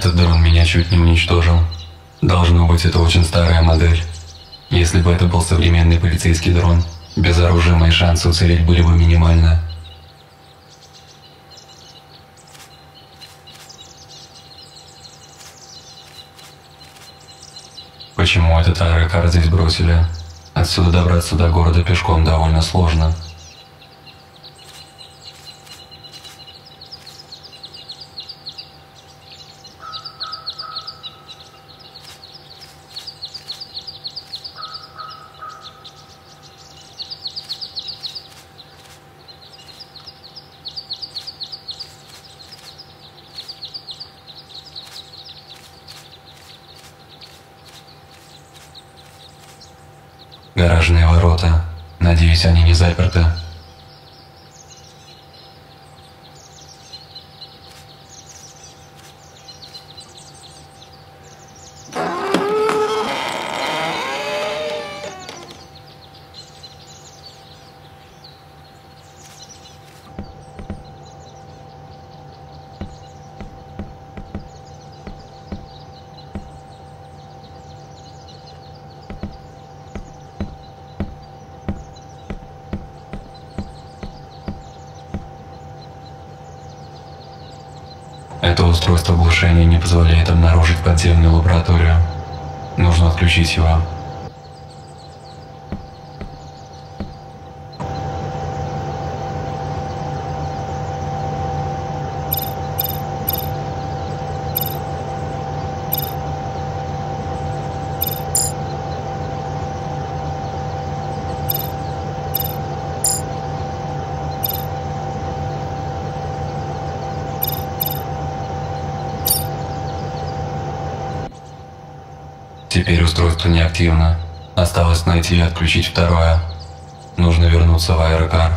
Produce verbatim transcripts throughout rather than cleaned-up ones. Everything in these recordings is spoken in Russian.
Этот дрон меня чуть не уничтожил. Должно быть, это очень старая модель. Если бы это был современный полицейский дрон, без оружия мои шансы уцелеть были бы минимальны. Почему этот аэрокар здесь бросили? Отсюда добраться до города пешком довольно сложно. Гаражные ворота. Надеюсь, они не заперты. Это устройство глушения не позволяет обнаружить подземную лабораторию. Нужно отключить его. Теперь устройство неактивно. Осталось найти и отключить второе. Нужно вернуться в аэрокар.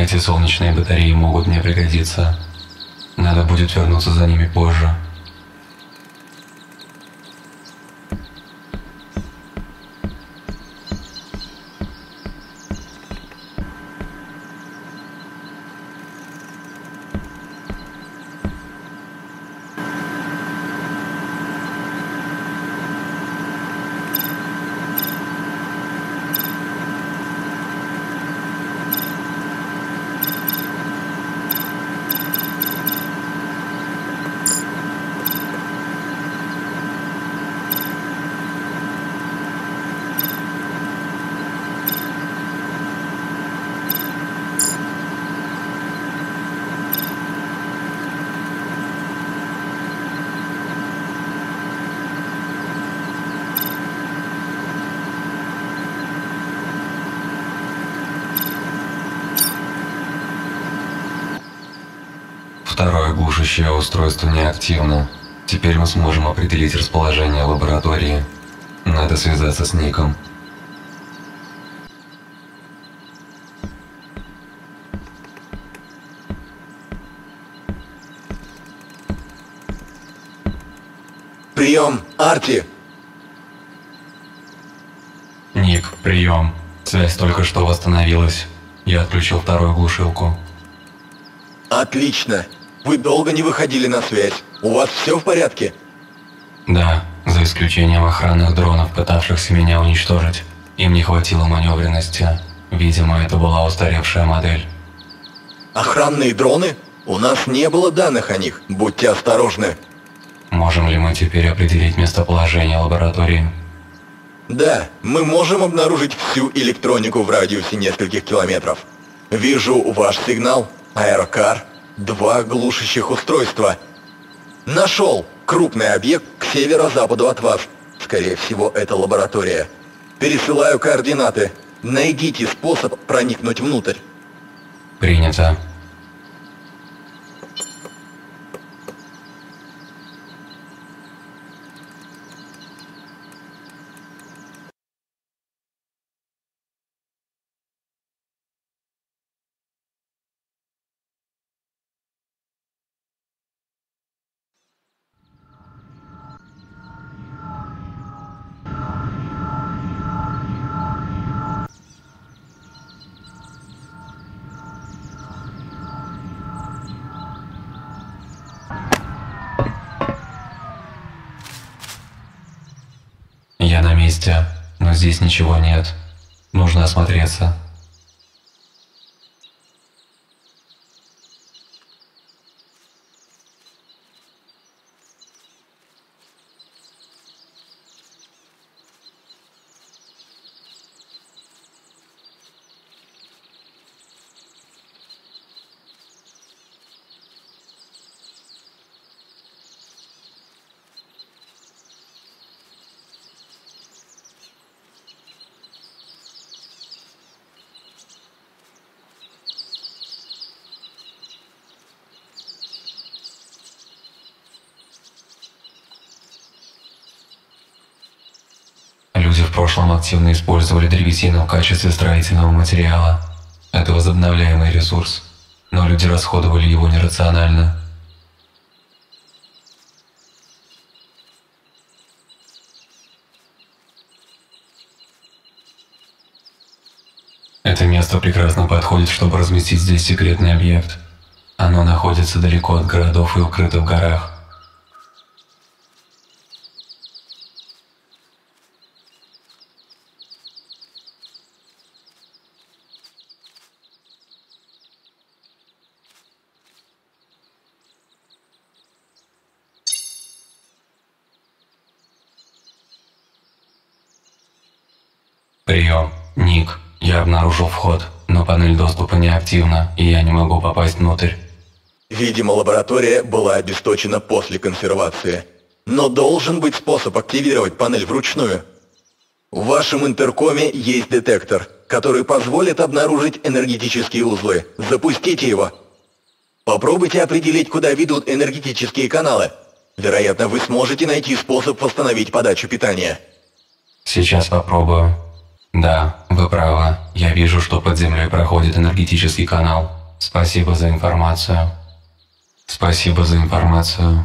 Эти солнечные батареи могут мне пригодиться. Надо будет вернуться за ними позже. Второе глушащее устройство неактивно. Теперь мы сможем определить расположение лаборатории. Надо связаться с Ником. Прием, Артли! Ник, прием. Связь только что восстановилась. Я отключил вторую глушилку. Отлично. Вы долго не выходили на связь. У вас все в порядке? Да, за исключением охранных дронов, пытавшихся меня уничтожить. Им не хватило маневренности. Видимо, это была устаревшая модель. Охранные дроны? У нас не было данных о них. Будьте осторожны. Можем ли мы теперь определить местоположение лаборатории? Да, мы можем обнаружить всю электронику в радиусе нескольких километров. Вижу ваш сигнал, аэрокар. Два глушащих устройства. Нашел крупный объект к северо-западу от вас. Скорее всего, это лаборатория. Пересылаю координаты. Найдите способ проникнуть внутрь. Принято. Я на месте, но здесь ничего нет. Нужно осмотреться. Люди в прошлом активно использовали древесину в качестве строительного материала. Это возобновляемый ресурс, но люди расходовали его нерационально. Это место прекрасно подходит, чтобы разместить здесь секретный объект. Оно находится далеко от городов и укрыто в горах. Прием. Ник, я обнаружил вход, но панель доступа неактивна, и я не могу попасть внутрь. Видимо, лаборатория была обесточена после консервации. Но должен быть способ активировать панель вручную. В вашем интеркоме есть детектор, который позволит обнаружить энергетические узлы. Запустите его. Попробуйте определить, куда ведут энергетические каналы. Вероятно, вы сможете найти способ восстановить подачу питания. Сейчас попробую. Да, Вы правы. Я вижу, что под землей проходит энергетический канал. Спасибо за информацию. Спасибо за информацию.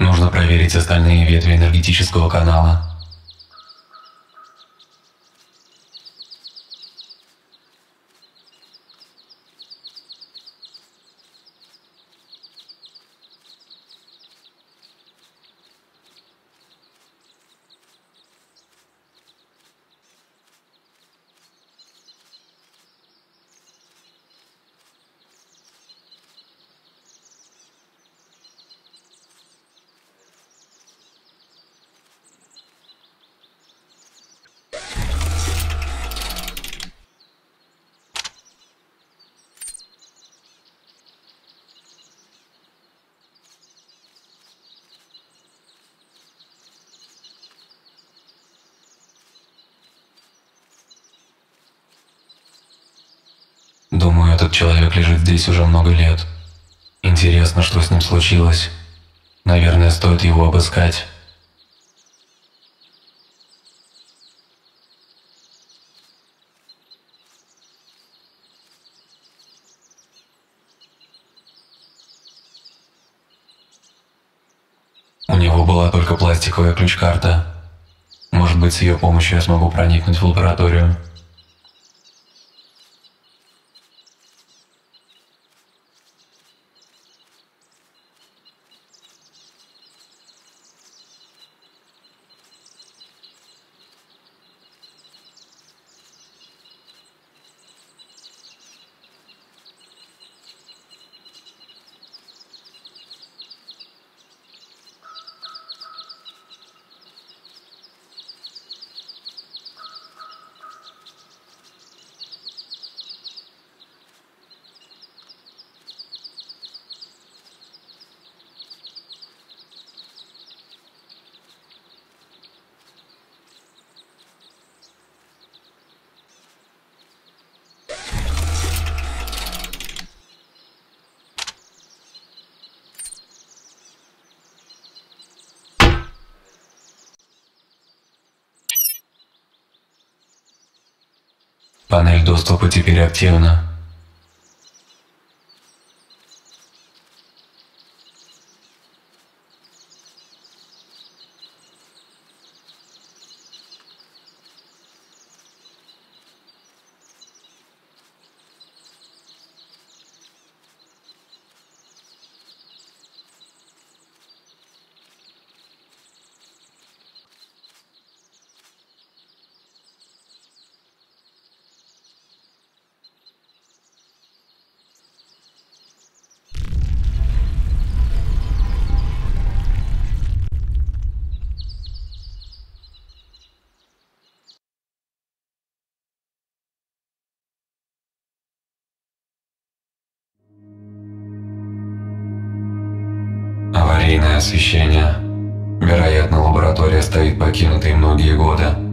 Нужно проверить остальные ветви энергетического канала. Думаю, этот человек лежит здесь уже много лет. Интересно, что с ним случилось. Наверное, стоит его обыскать. У него была только пластиковая ключ-карта. Может быть, с ее помощью я смогу проникнуть в лабораторию. Панель доступа теперь активна. Освещение. Вероятно, лаборатория стоит покинутой многие годы.